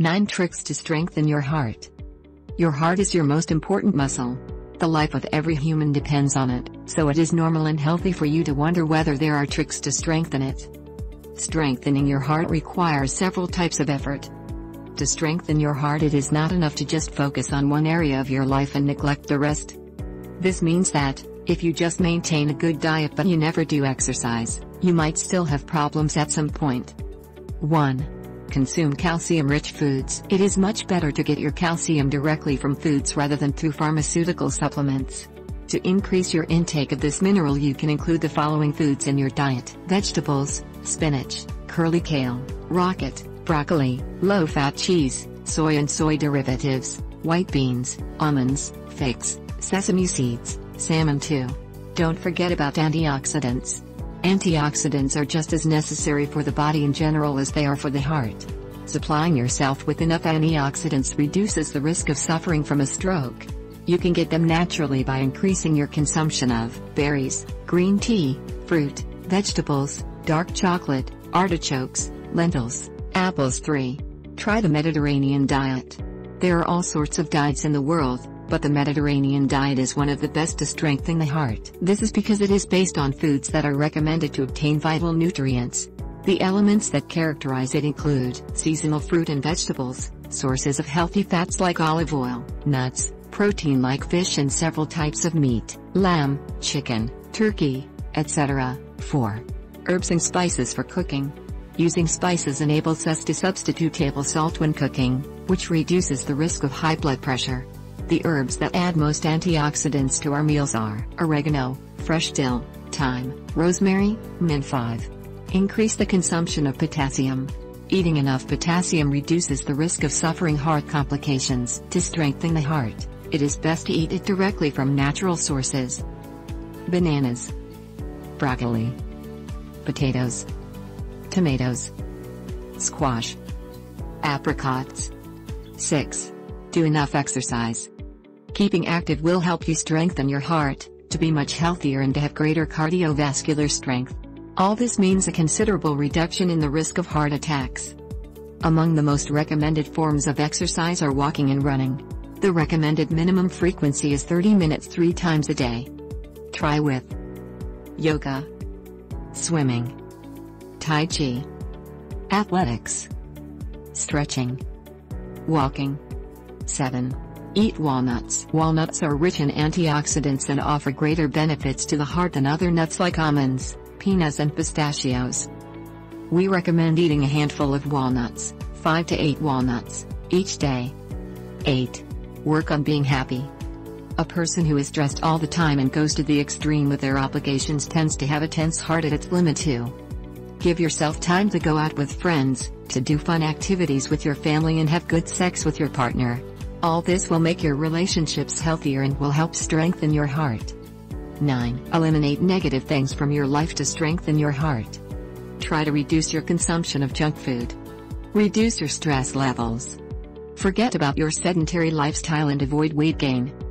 9 Tricks to Strengthen Your Heart. Your heart is your most important muscle. The life of every human depends on it, so it is normal and healthy for you to wonder whether there are tricks to strengthen it. Strengthening your heart requires several types of effort. To strengthen your heart, it is not enough to just focus on one area of your life and neglect the rest. This means that, if you just maintain a good diet but you never do exercise, you might still have problems at some point. 1. Consume calcium-rich foods. It is much better to get your calcium directly from foods rather than through pharmaceutical supplements. To increase your intake of this mineral, you can include the following foods in your diet: vegetables, spinach, curly kale, rocket, broccoli, low-fat cheese, soy and soy derivatives, white beans, almonds, figs, sesame seeds, salmon too. Don't forget about antioxidants. Antioxidants are just as necessary for the body in general as they are for the heart. Supplying yourself with enough antioxidants reduces the risk of suffering from a stroke. You can get them naturally by increasing your consumption of berries, green tea, fruit, vegetables, dark chocolate, artichokes, lentils, apples. 3. Try the Mediterranean diet. There are all sorts of diets in the world, but the Mediterranean diet is one of the best to strengthen the heart. This is because it is based on foods that are recommended to obtain vital nutrients. The elements that characterize it include seasonal fruit and vegetables, sources of healthy fats like olive oil, nuts, protein like fish and several types of meat, lamb, chicken, turkey, etc. 4. Herbs and spices for cooking. Using spices enables us to substitute table salt when cooking, which reduces the risk of high blood pressure. The herbs that add most antioxidants to our meals are oregano, fresh dill, thyme, rosemary, mint. 5. Increase the consumption of potassium. Eating enough potassium reduces the risk of suffering heart complications. To strengthen the heart, it is best to eat it directly from natural sources. Bananas, broccoli, potatoes, tomatoes, squash, apricots. 6. Do enough exercise. Keeping active will help you strengthen your heart, to be much healthier and to have greater cardiovascular strength. All this means a considerable reduction in the risk of heart attacks. Among the most recommended forms of exercise are walking and running. The recommended minimum frequency is 30 minutes 3 times a day. Try with yoga, swimming, tai chi, athletics, stretching, walking. 7. Eat walnuts. Walnuts are rich in antioxidants and offer greater benefits to the heart than other nuts like almonds, peanuts and pistachios. We recommend eating a handful of walnuts, 5 to 8 walnuts, each day. 8. Work on being happy. A person who is stressed all the time and goes to the extreme with their obligations tends to have a tense heart at its limit too. Give yourself time to go out with friends, to do fun activities with your family and have good sex with your partner. All this will make your relationships healthier and will help strengthen your heart. 9. Eliminate negative things from your life to strengthen your heart. Try to reduce your consumption of junk food. Reduce your stress levels. Forget about your sedentary lifestyle and avoid weight gain.